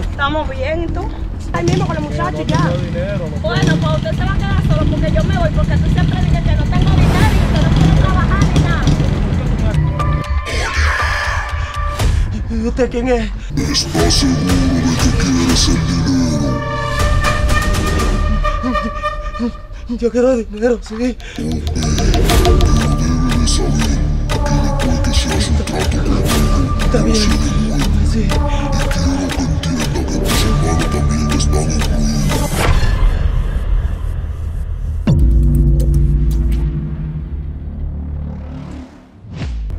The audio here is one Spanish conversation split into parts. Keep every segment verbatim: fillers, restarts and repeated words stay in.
Estamos bien, ¿y tú? Ahí mismo con los muchachos ya. No tengo dinero, no tengo. Bueno, pues usted se va a quedar solo porque yo me voy, porque tú siempre dices que no tengo dinero y que no puedo trabajar ni nada. ¿Y usted quién es? ¿Estás seguro de que quieres el dinero? Yo quiero dinero, sí. Está bien. Sí. Y quiero que entienda que tus hermanos también están incluidos.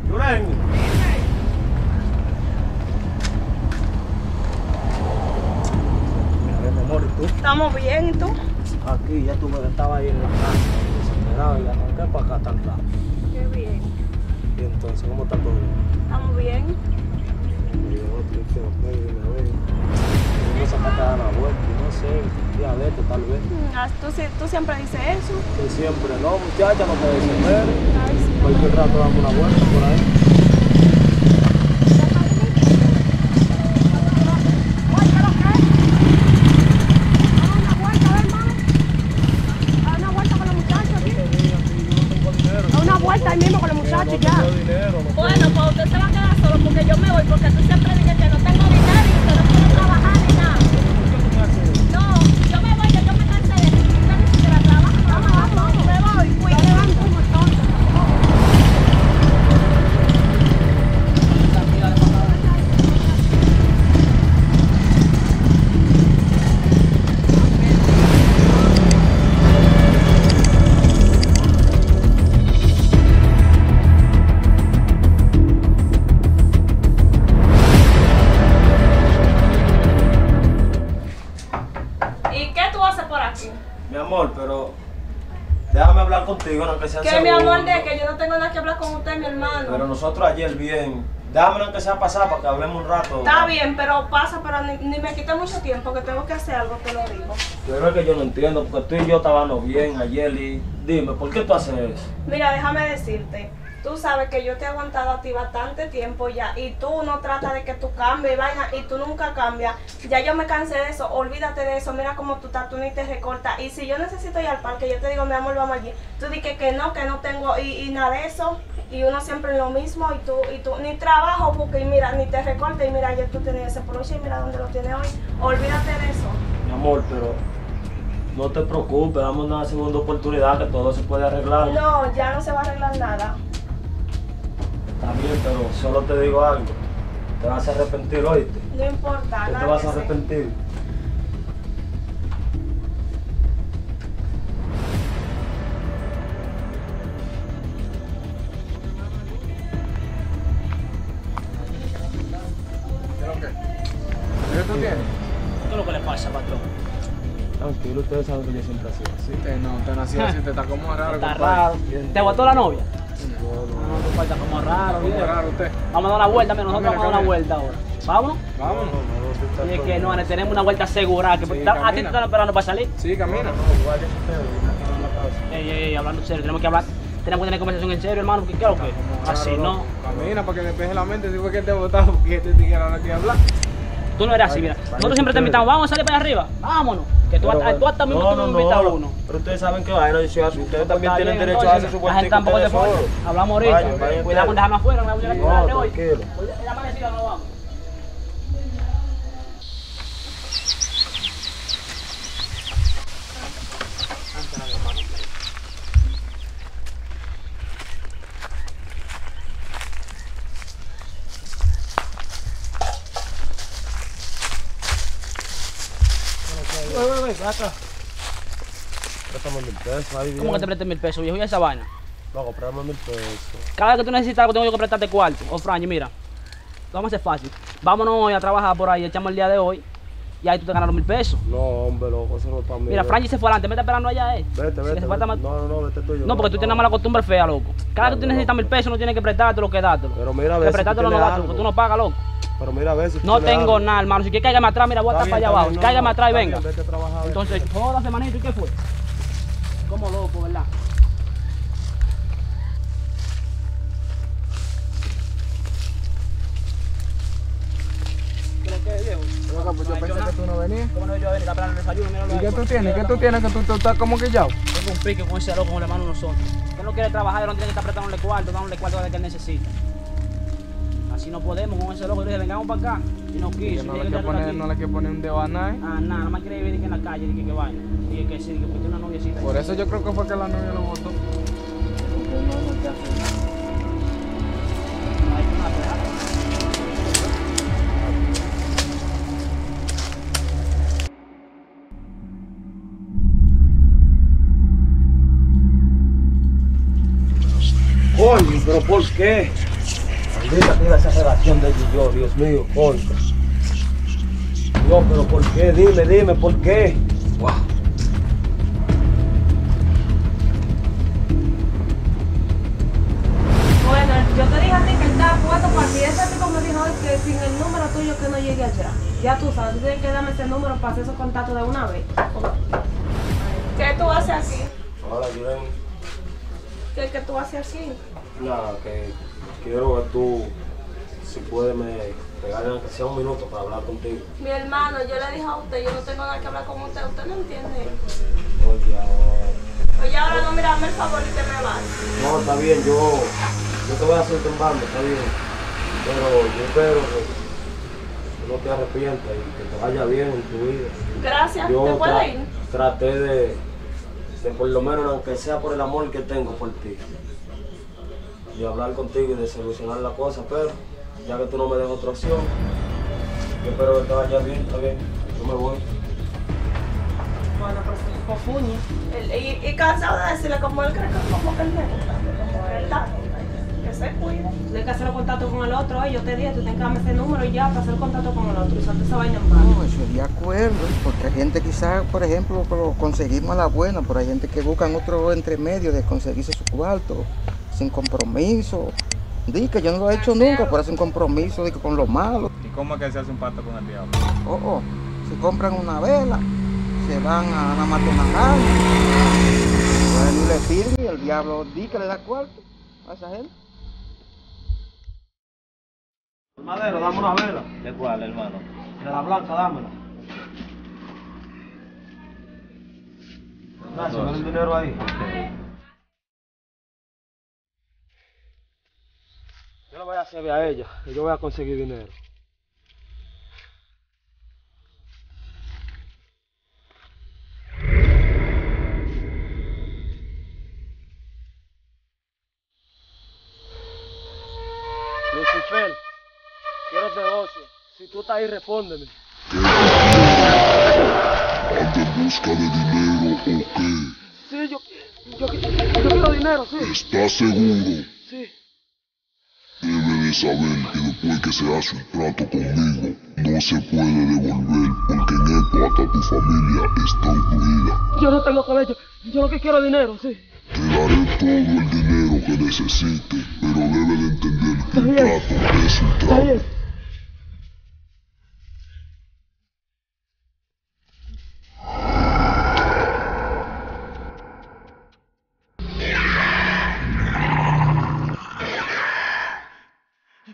Yurengo. Mira, mi amor, ¿y tú? Estamos bien, ¿y tú? Aquí, ya tú me estabas ahí en la casa. Desesperado, y arranqué para acá tan rápido. Qué bien. ¿Y entonces cómo está todo? Estamos bien. Tú siempre dices eso. Que siempre, no, muchacha, no te desesperes. Sí. Cualquier rato damos una vuelta por ahí. Ahí mismo con los muchachos ya. No tengo dinero, no tengo. Bueno, pues usted se va a quedar solo porque yo me voy, porque tú siempre dices que no tengo dinero y que no puedo trabajar ni nada. No, yo me voy, que yo me cansé de ti. Usted la trabaja, vamos, vamos, me voy. Cuídate, vamos como tonto. Pero déjame hablar contigo, aunque sea seguro. Que mi amor, de que yo no tengo nada que hablar con usted, mi hermano. Pero nosotros ayer bien. Déjame aunque sea pasar para que hablemos un rato. Está bien, pero pasa, pero ni, ni me quita mucho tiempo, que tengo que hacer algo, te lo digo. Pero es que yo no entiendo, porque tú y yo estábamos bien ayer y dime, ¿por qué tú haces eso? Mira, déjame decirte. Tú sabes que yo te he aguantado a ti bastante tiempo ya y tú no tratas de que tú cambies, vaina, y tú nunca cambias. Ya yo me cansé de eso, olvídate de eso, mira cómo tú estás, tú ni te recortas. Y si yo necesito ir al parque, yo te digo, mi amor, vamos allí. Tú dices que no, que no tengo y, y nada de eso. Y uno siempre es lo mismo y tú, y tú ni trabajo porque y mira, ni te recortas y mira, ayer tú tenías ese broche y mira dónde lo tienes hoy. Olvídate de eso. Mi amor, pero... no te preocupes, damos una segunda oportunidad que todo se puede arreglar. No, ya no se va a arreglar nada. Está bien, pero solo te digo algo. Te vas a arrepentir, oíste. No importa, nada. Te vas a arrepentir. ¿Pero qué? ¿Pero tú tienes? ¿Qué es lo que le pasa, patrón? Tranquilo, ustedes saben que yo siempre así. Sí, te, no, te nací así, te está como raro. Está raro. ¿Te botó la novia? No, no falta como raro, como raro usted. Vamos a dar una vuelta, mira, nosotros camina, vamos a dar una vuelta ahora. Vámonos. Vámonos. No, no, no, y es que no, tenemos una vuelta asegurada. Que sí, está, ¿a ti te están esperando para salir? Sí, camina. Ey, ey, ey, hablando en serio, tenemos que hablar. Tenemos que tener conversación en serio, hermano, porque claro que así no. Camina para que despeje la mente, si fue que te votaron, porque te dijeron aquí a hablar. Tú no eres así, mira. Nosotros siempre te invitamos, vamos a salir para arriba, vámonos. Que tú, pero, a, tú hasta mismo no, no, tú me invitas a uno. Pero ustedes saben que vaina, ustedes no, también tienen bien, derecho no, a hacer su buen tico. La gente tampoco te pone. Hablamos ahorita. Cuidado con dejarme afuera, me voy a llegar a la hoy. El amanecido no vamos. Acá. Préstame mil pesos, ahí. ¿Cómo que te prestes mil pesos, viejo? ¿Y esa vaina? Loco, préstame mil pesos. Cada vez que tú necesitas algo, tengo yo que prestarte cuarto. O Franji, mira. Lo vamos a hacer fácil. Vámonos hoy a trabajar por ahí, echamos el día de hoy. Y ahí tú te ganas los mil pesos. No, hombre, loco, eso no es para mí. Mira, Franji se fue adelante, me está esperando allá, eh. Vete, vete. Si vete. No, no, no, vete tú y yo. No, porque tú no, tienes no. mala costumbre fea, loco. Cada vez que tú necesitas mil pesos, no tienes que prestártelo, que dártelo. Pero mira, a veces. Que prestártelo no va tú, porque tú no pagas, loco. Pero mira a ver si no tengo nada, hermano. Si quieres, cáigame atrás, mira, voy a estar para allá abajo. No, cáigame atrás y venga. Bien, trabajar, entonces, jódase, manito, ¿y qué fue? Como loco, ¿verdad? ¿Crees que es viejo? Yo no venía. ¿Cómo no yo a venir? Está plano el desayuno, mira lo ¿Y qué tú tienes? ¿Qué tú tienes? Que tú, tú estás como quillado. Tengo un pique con ese loco, con el hermano nosotros. Él no quiere trabajar, él no tiene que estar apretándole cuarto, dándole cuarto de que él necesita. Así no podemos con ese loco. Yo le dije, vengamos para acá. Y no quiso. No le quiere poner, no poner un dedo a nadie. Ah, nada, nada más quiere vivir que en la calle, dije que vaya. Dije que sí, dije que una noviecita. Por eso yo creo que fue que la novia lo votó. Coño, pero ¿por qué? Maldita tira esa relación de yo, Dios mío, coño. Dios, pero ¿por qué? Dime, dime, ¿por qué? Wow. Bueno, yo te dije a ti que él estaba puesto para ti. Ese tipo me dijo que sin el número tuyo que no llegue allá. Ya tú sabes, tú tienes que darme ese número para hacer esos contactos de una vez. ¿Qué tú haces aquí? Hola, Yurem. ¿Qué que tú haces así? No, que quiero que tú, si puedes, me regalen aunque sea un minuto para hablar contigo. Mi hermano, yo le dije a usted, yo no tengo nada que hablar con usted, usted no entiende. Oye, ahora... Oye, ahora no, mira, hazme el favor y te me vas. No, está bien, yo, yo te voy a hacer tumbando, está bien. Pero yo espero que no te arrepientas y que te vaya bien en tu vida. Gracias, yo ¿te puedo ir? Traté de... de por lo menos, aunque sea por el amor que tengo por ti, de hablar contigo y de solucionar la cosa, pero ya que tú no me das otra opción, yo espero que te vaya bien, está bien, yo me voy. Bueno, pero se cofuña. Y, y cansado de decirle como él cree que como que él me gusta, como él da, que se cuide. Tienes que hacer el contacto con el otro, ¿eh? Yo te dije, tú tienes que darme ese número y ya para hacer el contacto con el otro, y salte esa vaina en mano. No, eso de acuerdo, porque hay gente quizás, por ejemplo, lo conseguimos a la buena, pero hay gente que buscan otro entremedio de conseguirse su cuarto, sin compromiso. Dice que yo no lo he hecho nunca, pero hace un compromiso de que con lo malo. ¿Y cómo es que se hace un pacto con el diablo? Oh, oh, se compran una vela, se van a una matonajada, bueno, le firme y el diablo dice que le da cuarto a esa gente. Madero, dame una vela. ¿De cuál, hermano? De la blanca, dámela. Gracias, dame el dinero ahí. Yo le voy a servir a ella y yo voy a conseguir dinero. Lucifer, quiero negocio. Si tú estás ahí, respóndeme. ¿Andas en busca de dinero o qué? Sí, yo, yo, yo quiero dinero, sí. ¿Estás seguro? Sí. Debes de saber que después que se hace un trato conmigo, no se puede devolver porque en esto hasta tu familia está incluida. Yo no tengo cabello, yo lo que quiero es dinero, sí. Te daré todo el dinero que necesites, pero debes de entender que el trato es un trato.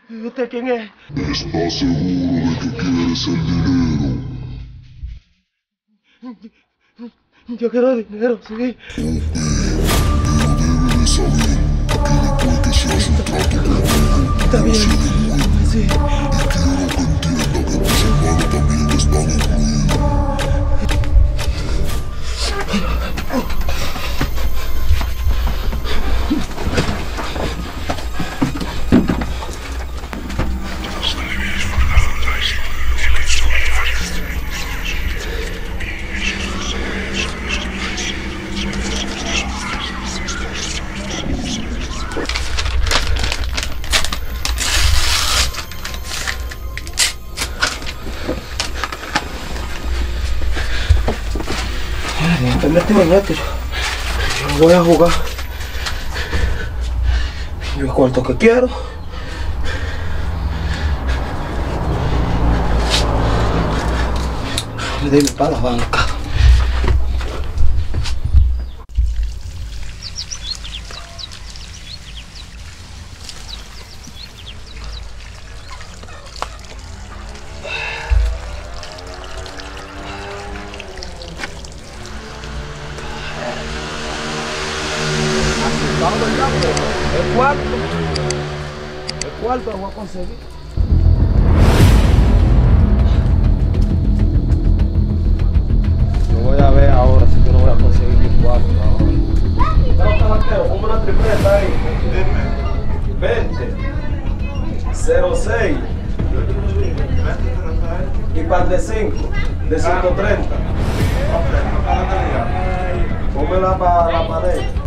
¿Usted quién es? ¿Estás seguro de que quieres el dinero? Yo quiero dinero, sí. Okay. Pero debes de saber que después que se hace un trato conmigo, está bien. Sí. Y quiero que entienda que tus hermanos también están incluidos. Yo, yo voy a jugar. Yo el cuarto que quiero. Le doy para la banca. igual lo voy a conseguir. Yo voy a ver ahora si yo no voy a conseguir mi cuarto ahora. Vamos una tripleta ahí. veinte, cero seis. Y par de cinco, de ciento treinta. Póngela para la pared.